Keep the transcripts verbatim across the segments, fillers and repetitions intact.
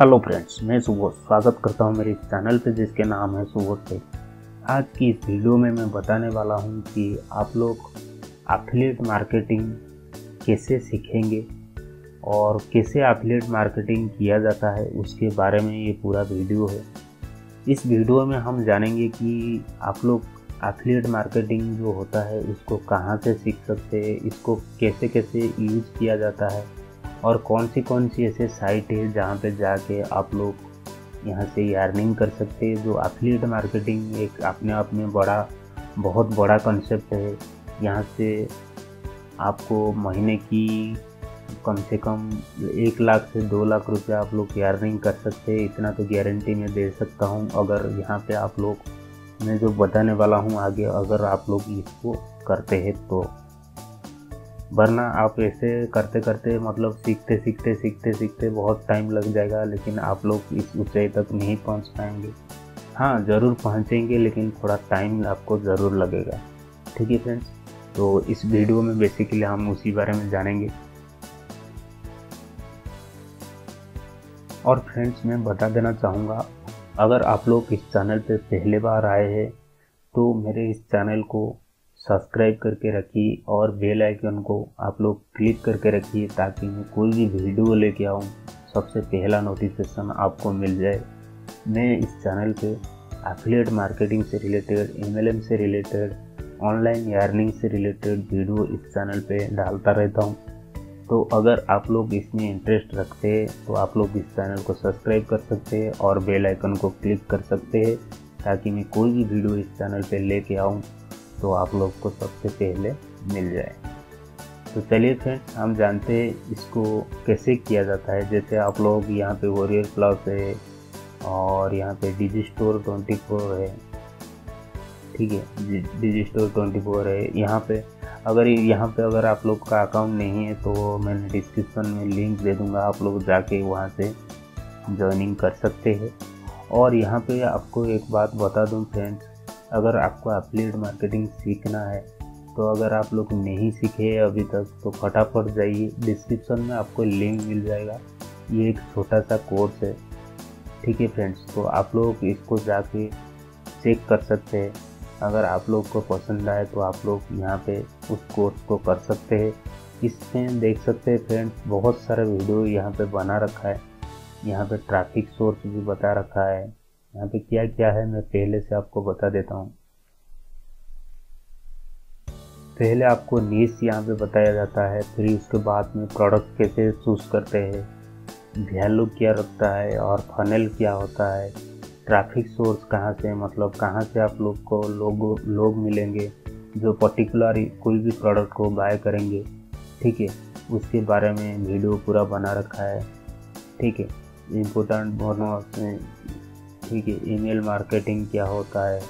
Hello friends, मैं सुबोध स्वागत करता हूं मेरे चैनल पे जिसके नाम है सुबोध टेक। आज की इस वीडियो में मैं बताने वाला हूं कि आप लोग एफिलिएट मार्केटिंग कैसे सीखेंगे और कैसे एफिलिएट मार्केटिंग किया जाता है उसके बारे में ये पूरा वीडियो है। इस वीडियो में हम जानेंगे कि आप लोग एफिलिएट मार्केटिंग जो होता है उसको कहाँ से सीख सकते हैं, इसको कैसे कैसे यूज़ किया जाता है और कौन सी कौन सी ऐसे साइट है जहाँ पे जाके आप लोग यहाँ से अर्निंग कर सकते हैं। जो एफिलिएट मार्केटिंग एक अपने आप में बड़ा बहुत बड़ा कंसेप्ट है। यहाँ से आपको महीने की कम से कम एक लाख से दो लाख रुपया आप लोग अर्निंग कर सकते हैं, इतना तो गारंटी मैं दे सकता हूँ अगर यहाँ पे आप लोग, मैं जो बताने वाला हूँ आगे, अगर आप लोग इसको करते हैं तो। वरना आप ऐसे करते करते मतलब सीखते सीखते सीखते सीखते बहुत टाइम लग जाएगा, लेकिन आप लोग इस ऊंचाई तक नहीं पहुँच पाएंगे। हाँ, ज़रूर पहुँचेंगे लेकिन थोड़ा टाइम आपको ज़रूर लगेगा। ठीक है फ्रेंड्स, तो इस वीडियो में बेसिकली हम उसी बारे में जानेंगे। और फ्रेंड्स, मैं बता देना चाहूँगा, अगर आप लोग इस चैनल पर पहली बार आए हैं तो मेरे इस चैनल को सब्सक्राइब करके रखिए और बेल आइकन को आप लोग क्लिक करके रखिए ताकि मैं कोई भी वीडियो लेके आऊँ सबसे पहला नोटिफिकेशन आपको मिल जाए। मैं इस चैनल पे एफिलिएट मार्केटिंग से रिलेटेड, एम एल एम से रिलेटेड, ऑनलाइन अर्निंग से रिलेटेड वीडियो इस चैनल पर डालता रहता हूँ। तो अगर आप लोग इसमें इंटरेस्ट रखते हैं तो आप लोग इस चैनल को सब्सक्राइब कर सकते हैं और बेल आइकन को क्लिक कर सकते हैं ताकि मैं कोई भी वीडियो इस चैनल पे लेके आऊँ तो आप लोग को सबसे पहले मिल जाए। तो चलिए फ्रेंड्स, हम जानते हैं इसको कैसे किया जाता है। जैसे आप लोग यहाँ पे वारियर प्लस है और यहाँ पे डिजी स्टोर ट्वेंटी फोर है। ठीक है, डिजी स्टोर ट्वेंटी फोर है। यहाँ पे अगर यहाँ पे अगर आप लोग का अकाउंट नहीं है तो मैंने डिस्क्रिप्शन में लिंक दे दूँगा, आप लोग जाके वहाँ से ज्वाइनिंग कर सकते हैं। और यहाँ पे आपको एक बात बता दूँ फ्रेंड्स, अगर आपको एफिलिएट मार्केटिंग सीखना है तो अगर आप लोग नहीं सीखे अभी तक तो फटाफट जाइए, डिस्क्रिप्शन में आपको लिंक मिल जाएगा। ये एक छोटा सा कोर्स है। ठीक है फ्रेंड्स, तो आप लोग इसको जाके चेक कर सकते हैं। अगर आप लोग को पसंद आए तो आप लोग यहाँ पे उस कोर्स को कर सकते हैं। इसमें देख सकते हैं फ्रेंड्स, बहुत सारे वीडियो यहाँ पे बना रखा है। यहाँ पे ट्रैफिक सोर्स भी बता रखा है। यहाँ पे क्या क्या है मैं पहले से आपको बता देता हूँ। पहले आपको नीश यहाँ पे बताया जाता है, फिर उसके बाद में प्रोडक्ट कैसे चूज़ करते हैं, वैल्यू क्या रखता है और फनल क्या होता है, ट्रैफिक सोर्स कहाँ से, मतलब कहाँ से आप लोग को लोग लोग मिलेंगे जो पर्टिकुलर कोई भी प्रोडक्ट को बाय करेंगे। ठीक है, उसके बारे में वीडियो पूरा बना रखा है। ठीक है, इम्पोर्टेंट बोनस में। ठीक है, ईमेल मार्केटिंग क्या होता है।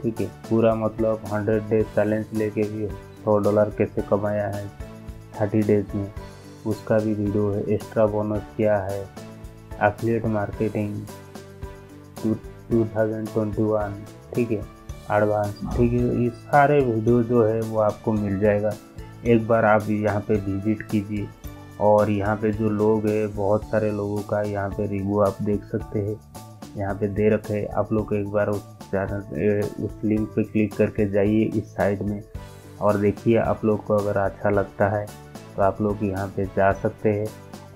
ठीक है, पूरा मतलब हंड्रेड डेज चैलेंज लेके भी सौ डॉलर कैसे कमाया है थर्टी डेज में, उसका भी वीडियो है। एक्स्ट्रा बोनस क्या है, affiliate marketing two thousand twenty one. ठीक है, एडवांस। ठीक है, ये सारे वीडियो जो है वो आपको मिल जाएगा। एक बार आप यहाँ पे विजिट कीजिए। और यहाँ पे जो लोग हैं, बहुत सारे लोगों का यहाँ पे रिव्यू आप देख सकते हैं, यहाँ पे दे रखे हैं। आप लोग एक बार उस चैनल उस लिंक पे क्लिक करके जाइए इस साइड में और देखिए। आप लोग को अगर अच्छा लगता है तो आप लोग यहाँ पे जा सकते हैं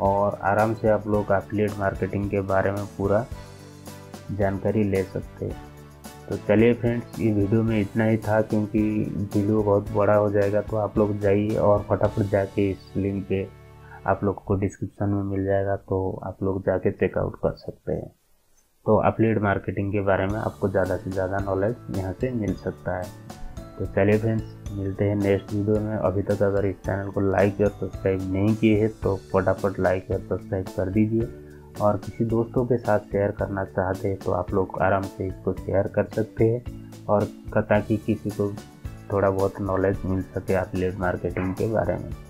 और आराम से आप लोग एफिलिएट मार्केटिंग के बारे में पूरा जानकारी ले सकते हैं। तो चलिए फ्रेंड्स, ये वीडियो में इतना ही था क्योंकि वीडियो बहुत बड़ा हो जाएगा। तो आप लोग जाइए और फटाफट जाके इस लिंक पे आप लोग को डिस्क्रिप्शन में मिल जाएगा, तो आप लोग जाके चेकआउट कर सकते हैं। तो एफिलिएट मार्केटिंग के बारे में आपको ज़्यादा से ज़्यादा नॉलेज यहाँ से मिल सकता है। तो चलिए फ्रेंड्स, मिलते हैं नेक्स्ट वीडियो में। अभी तक अगर इस चैनल को लाइक या सब्सक्राइब नहीं किए हैं तो फटाफट लाइक या सब्सक्राइब कर दीजिए। और किसी दोस्तों के साथ शेयर करना चाहते हैं तो आप लोग आराम से इसको शेयर कर सकते हैं और ताकि किसी को थोड़ा बहुत नॉलेज मिल सके एफिलिएट मार्केटिंग के बारे में।